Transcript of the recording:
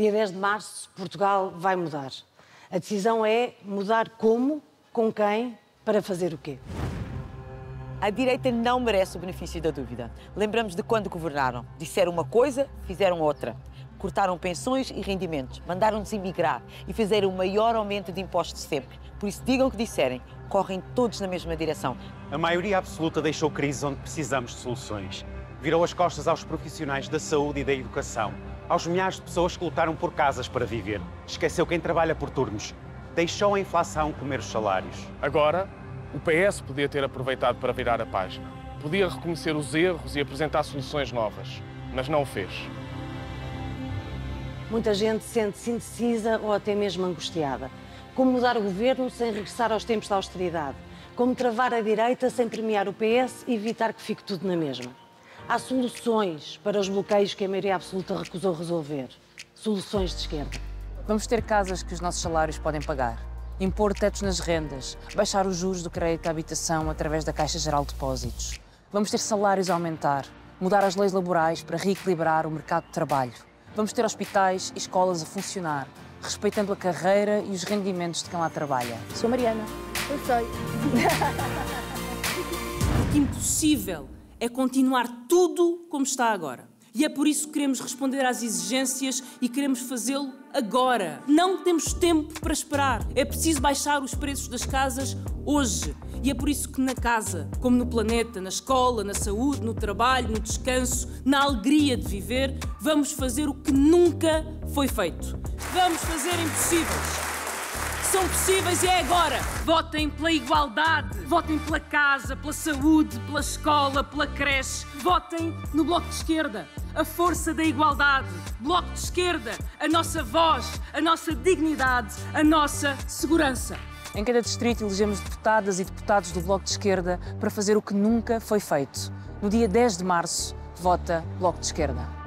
dia 10 de março, Portugal vai mudar. A decisão é mudar como, com quem, para fazer o quê? A direita não merece o benefício da dúvida. Lembramos de quando governaram. Disseram uma coisa, fizeram outra. Cortaram pensões e rendimentos, mandaram-nos emigrar e fizeram o maior aumento de impostos sempre. Por isso, digam o que disserem, correm todos na mesma direção. A maioria absoluta deixou crises onde precisamos de soluções. Virou as costas aos profissionais da saúde e da educação, aos milhares de pessoas que lutaram por casas para viver. Esqueceu quem trabalha por turnos. Deixou a inflação comer os salários. Agora, o PS podia ter aproveitado para virar a página. Podia reconhecer os erros e apresentar soluções novas, mas não o fez. Muita gente sente-se indecisa ou até mesmo angustiada. Como mudar o governo sem regressar aos tempos da austeridade? Como travar a direita sem premiar o PS e evitar que fique tudo na mesma? Há soluções para os bloqueios que a maioria absoluta recusou resolver. Soluções de esquerda. Vamos ter casas que os nossos salários podem pagar. Impor tetos nas rendas, baixar os juros do crédito à habitação através da Caixa Geral de Depósitos. Vamos ter salários a aumentar, mudar as leis laborais para reequilibrar o mercado de trabalho. Vamos ter hospitais e escolas a funcionar, respeitando a carreira e os rendimentos de quem lá trabalha. Sou Mariana. Eu sei. Porque impossível é continuar tudo como está agora. E é por isso que queremos responder às exigências e queremos fazê-lo agora. Não temos tempo para esperar. É preciso baixar os preços das casas hoje. E é por isso que na casa, como no planeta, na escola, na saúde, no trabalho, no descanso, na alegria de viver, vamos fazer o que nunca foi feito. Vamos fazer impossíveis. São possíveis e é agora. Votem pela igualdade, votem pela casa, pela saúde, pela escola, pela creche. Votem no Bloco de Esquerda, a força da igualdade. Bloco de Esquerda, a nossa voz, a nossa dignidade, a nossa segurança. Em cada distrito elegemos deputadas e deputados do Bloco de Esquerda para fazer o que nunca foi feito. No dia 10 de março, vota Bloco de Esquerda.